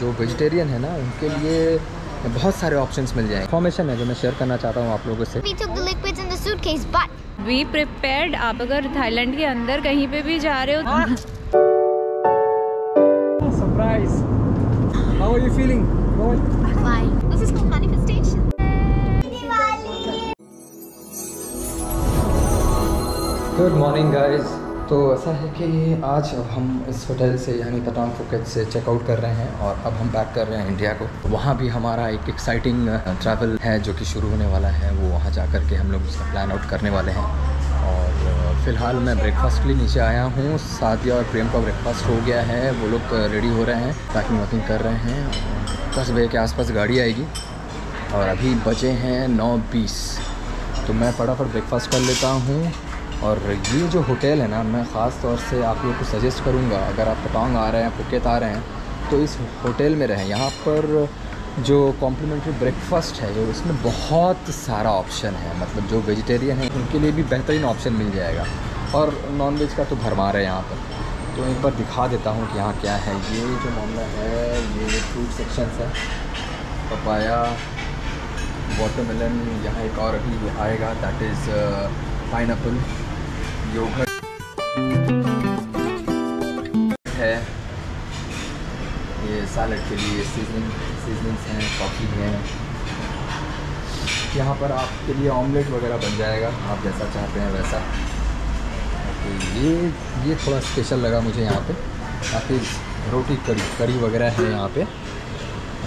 जो वेजिटेरियन है ना उनके लिए बहुत सारे ऑप्शंस मिल जाएंगे। इन्फॉर्मेशन है जो मैं शेयर करना चाहता हूँ आप लोगों से। We prepared, आप अगर थाईलैंड के अंदर कहीं पे भी जा रहे हो surprise. How are you feeling? Fine. This is called manifestation. Good morning guys. तो ऐसा है कि आज अब हम इस होटल से यानी पटांग फुकेट से चेकआउट कर रहे हैं और अब हम बैक कर रहे हैं इंडिया को। वहाँ भी हमारा एक एक्साइटिंग ट्रैवल है जो कि शुरू होने वाला है, वो वहाँ जा कर के हम लोग उसका प्लान आउट करने वाले हैं। और फ़िलहाल मैं ब्रेकफास्ट के लिए नीचे आया हूँ। सादिया और प्रियम का ब्रेकफास्ट हो गया है, वो लोग रेडी हो रहे हैं, पैकिंग वैकिंग कर रहे हैं। 10 बजे के आसपास गाड़ी आएगी और अभी बजे हैं 9:20, तो मैं फटाफट ब्रेकफास्ट कर लेता हूँ। और ये जो होटल है ना, मैं ख़ास तौर से आप लोग को सजेस्ट करूँगा अगर आप पटांग आ रहे हैं, फुकेत आ रहे हैं तो इस होटल में रहें। यहाँ पर जो कॉम्प्लीमेंट्री ब्रेकफास्ट है जो उसमें बहुत सारा ऑप्शन है, मतलब जो वेजिटेरियन है उनके लिए भी बेहतरीन ऑप्शन मिल जाएगा और नॉन वेज का तो भरमार है यहाँ पर। तो एक बार दिखा देता हूँ कि यहाँ क्या है। ये जो मामला है ये फ्रूट सेक्शन है, पपाया, वाटरमेलन, यहाँ एक और अभी आएगा दैट इज़ पाइनएप्पल, योगर्ट है, ये सैलड के लिए सीजनिंग्स हैं, कॉफ़ी है। यहाँ पर आपके लिए ऑमलेट वगैरह बन जाएगा, आप जैसा चाहते हैं वैसा। ये थोड़ा स्पेशल लगा मुझे यहाँ पे, काफ़ी रोटी करी वगैरह है यहाँ पे,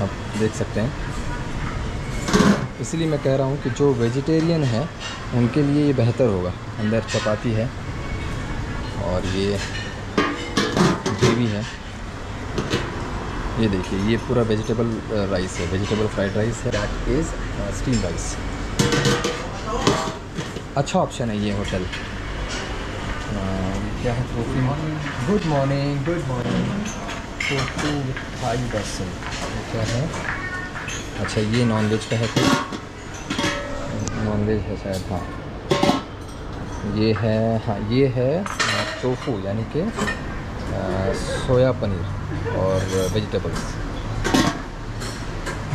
आप देख सकते हैं। इसलिए मैं कह रहा हूँ कि जो वेजिटेरियन है उनके लिए ये बेहतर होगा। अंदर चपाती है और ये ग्रेवी है, ये देखिए ये पूरा वेजिटेबल राइस है, वेजिटेबल फ्राइड राइस है, दैट इज़ स्टीम राइस। अच्छा ऑप्शन है ये होटल। क्या है tofu? Good morning, good morning. Tofu with Thai rasam क्या है? अच्छा ये नॉन वेज का है, कुछ नॉन वेज है शायद, हाँ ये है, हाँ ये है टोफू यानी कि सोया पनीर और वेजिटेबल्स।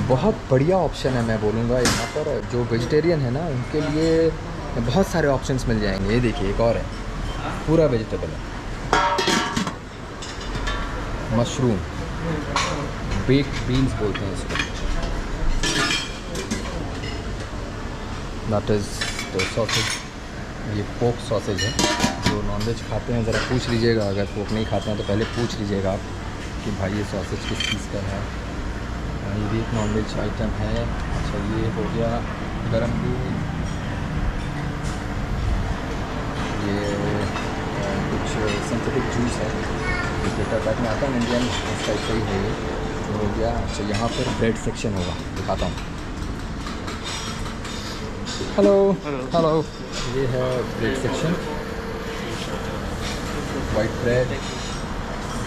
बहुत बढ़िया ऑप्शन है मैं बोलूँगा। यहाँ पर जो वेजिटेरियन है ना उनके लिए बहुत सारे ऑप्शंस मिल जाएंगे। ये देखिए एक और है, पूरा वेजिटेबल है, मशरूम, बेक्ड बीन्स बोलते हैं इसको, दैट इज़ द सॉसेज, ये पोक सॉसेज है। जो नॉनवेज खाते हैं ज़रा पूछ लीजिएगा, अगर पोक नहीं खाते हैं तो पहले पूछ लीजिएगा आप कि भाई ये सॉसेज किस चीज़ का है। ये भी एक नॉनवेज आइटम है। अच्छा ये हो गया गरम दूध, सिंथेटिक जूस है, पेपर पैक में आता है, इंडियन इस टाइप का ही है, तो हो गया। अच्छा यहाँ पर ब्रेड सेक्शन होगा, दिखाता हूँ। हेलो हेलो, ये है ब्रेड सेक्शन, वाइट ब्रेड,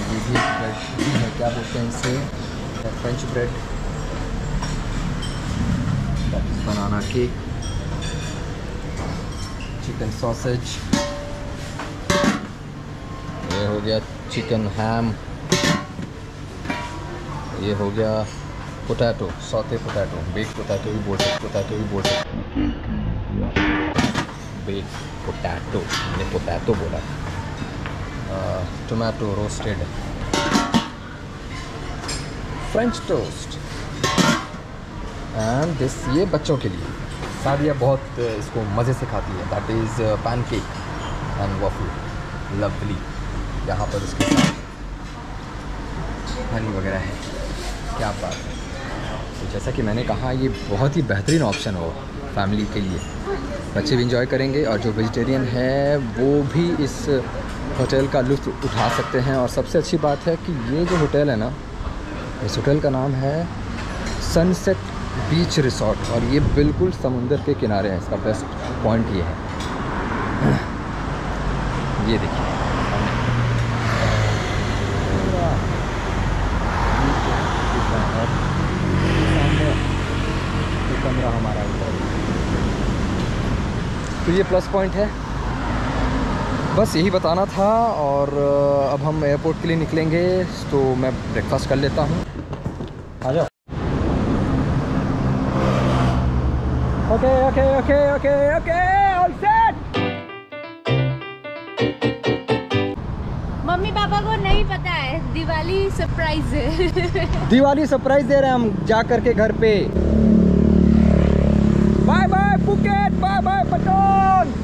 ये भी ब्रेड है, क्या बोलते हैं इसे, French bread, banana cake, chicken sausage, ये हो गया चिकन हैम, ये हो गया potato, saute potato, bake potato भी बोलते हैं, पोटैटो भी बोलते हैं, बेक पोटैटो, मैंने पोटैटो बोला। Tomato roasted, French toast and this, ये बच्चों के लिए। सादिया बहुत इसको मज़े से खाती है, that is pancake and waffle, lovely. यहाँ पर उसके साथ हनी वगैरह है, क्या बात है। तो जैसा कि मैंने कहा ये बहुत ही बेहतरीन ऑप्शन हो फैमिली के लिए, बच्चे भी इंजॉय करेंगे और जो वेजिटेरियन है वो भी इस होटल का लुत्फ़ उठा सकते हैं। और सबसे अच्छी बात है कि ये जो होटल है ना, इस होटल का नाम है सनसेट बीच रिसॉर्ट और ये बिल्कुल समुंदर के किनारे है, इसका बेस्ट पॉइंट ये है। ये देखिए कमरा हमारा, तो ये प्लस पॉइंट है। बस यही बताना था। और अब हम एयरपोर्ट के लिए निकलेंगे तो मैं ब्रेकफास्ट कर लेता हूँ। आ जाओ। Okay okay okay okay okay all set. मम्मी पापा को नहीं पता है, दिवाली सरप्राइज है। दिवाली सरप्राइज दे रहे हैं हम जा करके घर पे। Bye bye Phuket, bye bye Patong.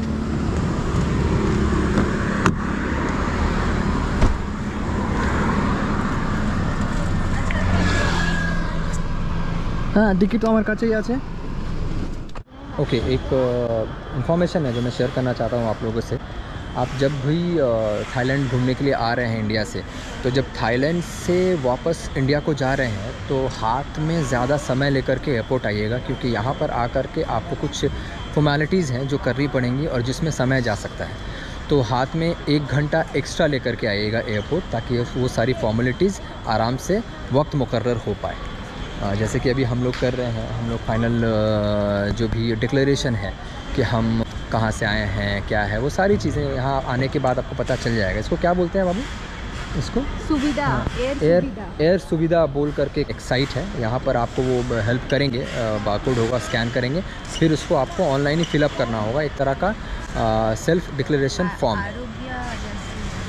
हाँ डिक्की तो हमारे काचे यहाँ से। ओके एक इंफॉर्मेशन है जो मैं शेयर करना चाहता हूँ आप लोगों से। आप जब भी थाईलैंड घूमने के लिए आ रहे हैं इंडिया से, तो जब थाईलैंड से वापस इंडिया को जा रहे हैं तो हाथ में ज़्यादा समय लेकर के एयरपोर्ट आइएगा, क्योंकि यहाँ पर आकर के आपको कुछ फॉर्मेलिटीज़ हैं जो करनी पड़ेंगी और जिसमें समय जा सकता है। तो हाथ में 1 घंटा एक्स्ट्रा लेकर के आइएगा एयरपोर्ट, ताकि वो सारी फॉर्मेलिटीज़ आराम से वक्त मुकर्रर हो पाए। जैसे कि अभी हम लोग कर रहे हैं, हम लोग फाइनल जो भी डिक्लेरेशन है कि हम कहाँ से आए हैं, क्या है, वो सारी चीज़ें यहाँ आने के बाद आपको पता चल जाएगा। इसको क्या बोलते हैं बाबू? इसको सुविधा, एयर सुविधा बोल करके एक साइट है, यहाँ पर आपको वो हेल्प करेंगे। बारकोड होगा, स्कैन करेंगे, फिर उसको आपको ऑनलाइन ही फिलअप करना होगा। एक तरह का सेल्फ डिक्लेरेशन फॉर्म है,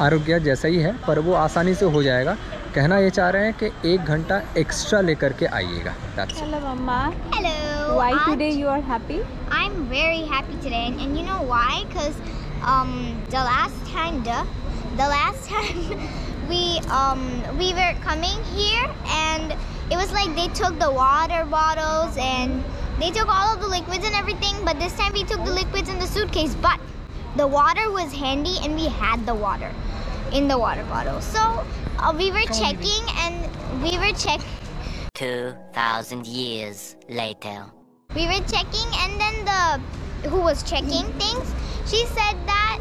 आरोग्य जैसा ही है, पर वो आसानी से हो जाएगा। कहना ये चाह रहे हैं कि 1 घंटा एक्स्ट्रा लेकर के आइएगा। हेलो मम्मा। Hello. Why today you are happy? I'm very happy today, and you know why? Because the last time we were coming here, and it was like they took the water bottles and they took all of the liquids and everything. But this time we took the liquids in the suitcase, but the water was handy, and we had the water in the water bottle. So we were checking 2000 years later we were checking, and then the who was checking things, she said that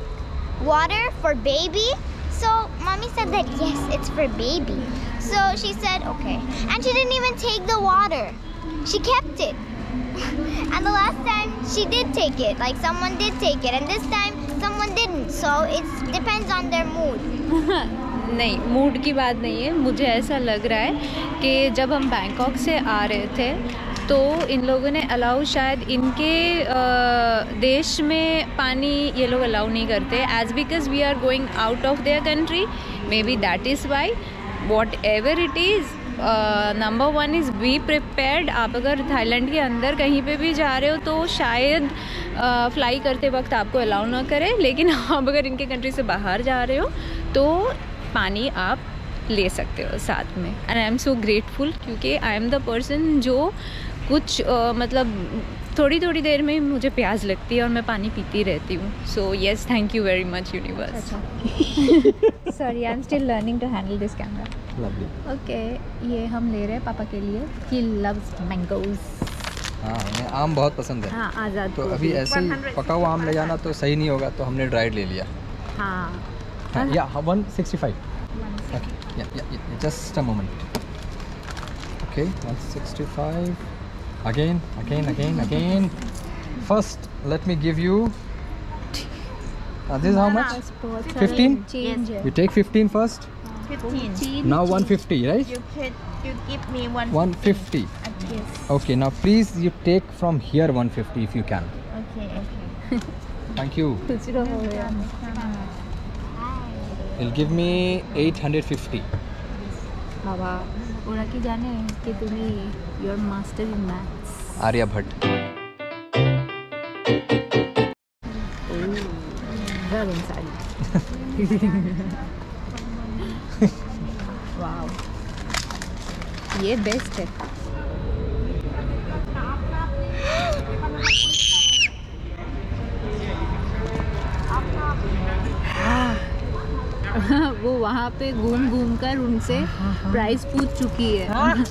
water for baby. So mommy said that yes, it's for baby. So she said okay, and she didn't even take the water, she kept it. And the last time she did take it, like someone did take it, and this time someone didn't. So it depends on their mood. नहीं, mood की बात नहीं है। मुझे ऐसा लग रहा है कि जब हम बैंकॉक से आ रहे थे तो इन लोगों ने अलाउ, शायद इनके देश में पानी ये लोग अलाउ नहीं करते, as because we are going out of their country, maybe that is why. Whatever it is, number 1 is be prepared. आप अगर थाईलैंड के अंदर कहीं पे भी जा रहे हो तो शायद फ्लाई करते वक्त आपको अलाउ ना करें, लेकिन आप अगर इनके कंट्री से बाहर जा रहे हो तो पानी आप ले सकते हो साथ में। And I am so grateful, क्योंकि आई एम द पर्सन जो कुछ मतलब थोड़ी थोड़ी देर में मुझे प्यास लगती है और मैं पानी पीती रहती हूँ। So yes, thank you very much universe. Sorry, I am still learning to handle this camera. Okay, ये हम ले रहे हैं पापा के लिए। He loves mangoes. हाँ, हमें आम बहुत पसंद है। हाँ, आज़ाद। तो अभी ऐसे पका हुआ आम ले जाना तो सही नहीं होगा, तो हमने ड्राइड ले लिया। हाँ या 165। ओके या just a moment. Okay 165 again. First let me give you this. How much? 15। You take 15 first. 15 now 150 right? You give me 150. Yes. Okay, now please you take from here 150 if you can. Okay. Thank you. He'll give me 850. Baba, ora ki jaane ki tumi your master in maths. Aryabhata. Very inside. Wow. Ye best hai. वो वहाँ पे घूम घूम कर उनसे price पूछ चुकी है।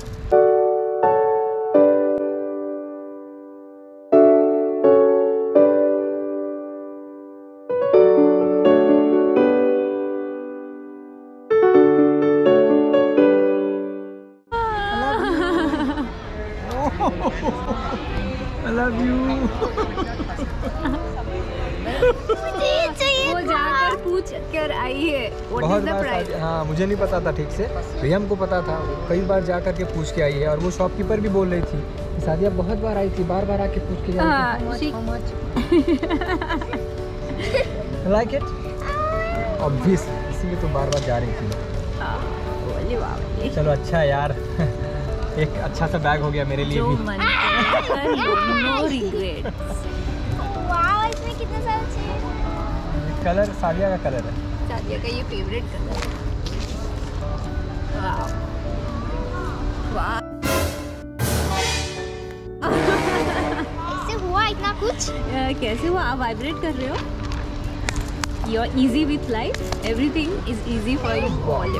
I love you. वो जाकर पूछ कर आई है, बहुत बार प्राइस? हाँ, मुझे नहीं पता था ठीक से, प्रियम को पता था, कई बार जा करके पूछ के आई है। और वो शॉपकीपर भी बोल रही थी सादिया बहुत बार आई थी, बार बार आके पूछ के जाती। लाइक इट ऑब्वियस, इसीलिए तो बार बार जा रही थी। चलो अच्छा यार, एक अच्छा सा बैग हो गया मेरे लिए भी। इसमें कितने सारे चीज़? कलर सादिया का कलर है, सादिया का ये फेवरेट कलर है। वाव वाव, इससे हुआ इतना कुछ। कैसे हुआ? आप वाइब्रेट कर रहे हो। You are easy with life, everything is easy for you. All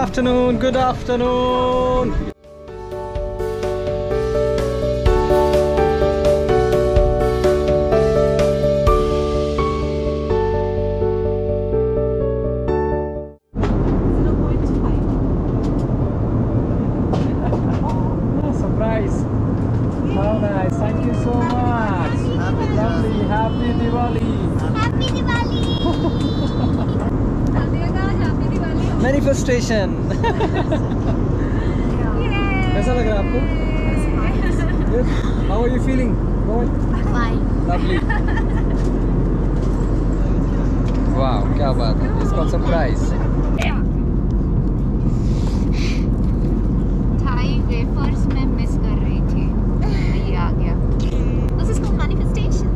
afternoon, good afternoon. Surprise. How nice. Thank you so much. Happy Diwali. Happy Diwali. Happy Diwali. Manifestation. कैसा लग रहा है आपको? How are you feeling? Lovely. वाह क्या बात है, इसका सरप्राइज। थाई वेफर्स मैं मिस कर रही थी, ये आ गया। This is called manifestation.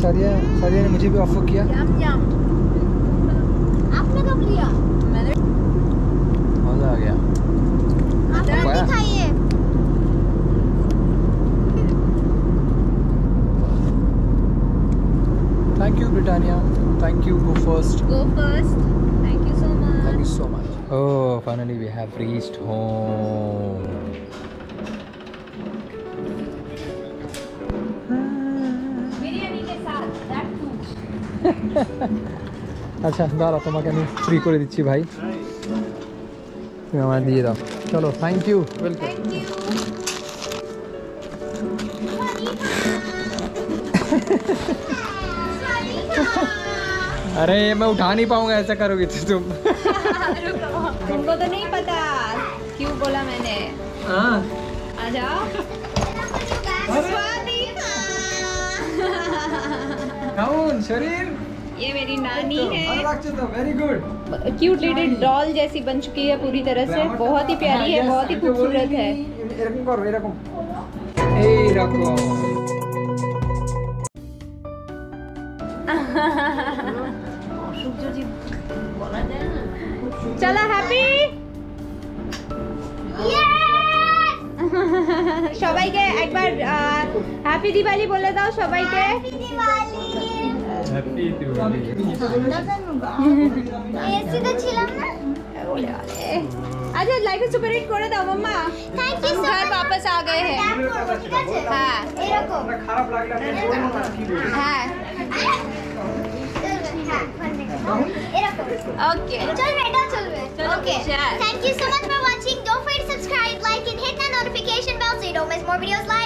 Sadia ने मुझे भी ऑफर किया। आपने कब लिया? मैंने। मजा आ गया। आप रोटी खाइए। Thank you Britannia, thank you Go First. Go First, thank you so much. Thank you so much. Oh finally we have reached home. अच्छा दाड़ा तुम्हें हमें फ्री कर दीची भाई, हमें दिए दाओ। चलो थैंक यू, वेलकम। अरे मैं उठा नहीं पाऊंगा, ऐसा करोगी तो तुम। तुमको तो नहीं पता क्यों बोला मैंने। हाँ आ जाओ। काउन शरीर, ये मेरी नानी है। Very good, cute little doll जैसी बन चुकी है पूरी तरह से, बहुत ही प्यारी है, बहुत ही खूबसूरत है। चला हैप्पी सबाई के एक बार हैप्पी दिवाली बोले दाओ सबाई के। Happy Diwali. अच्छा लाइक और सुपर हिट कर दो मम्मा। Thank you so much. घर वापस आ गए हैं। हां ए रखो खराब लागला हां ए रखो ओके चल बेटा चल बे okay thank you so much for watching don't forget to subscribe like and hit the notification bell so you don't miss more videos like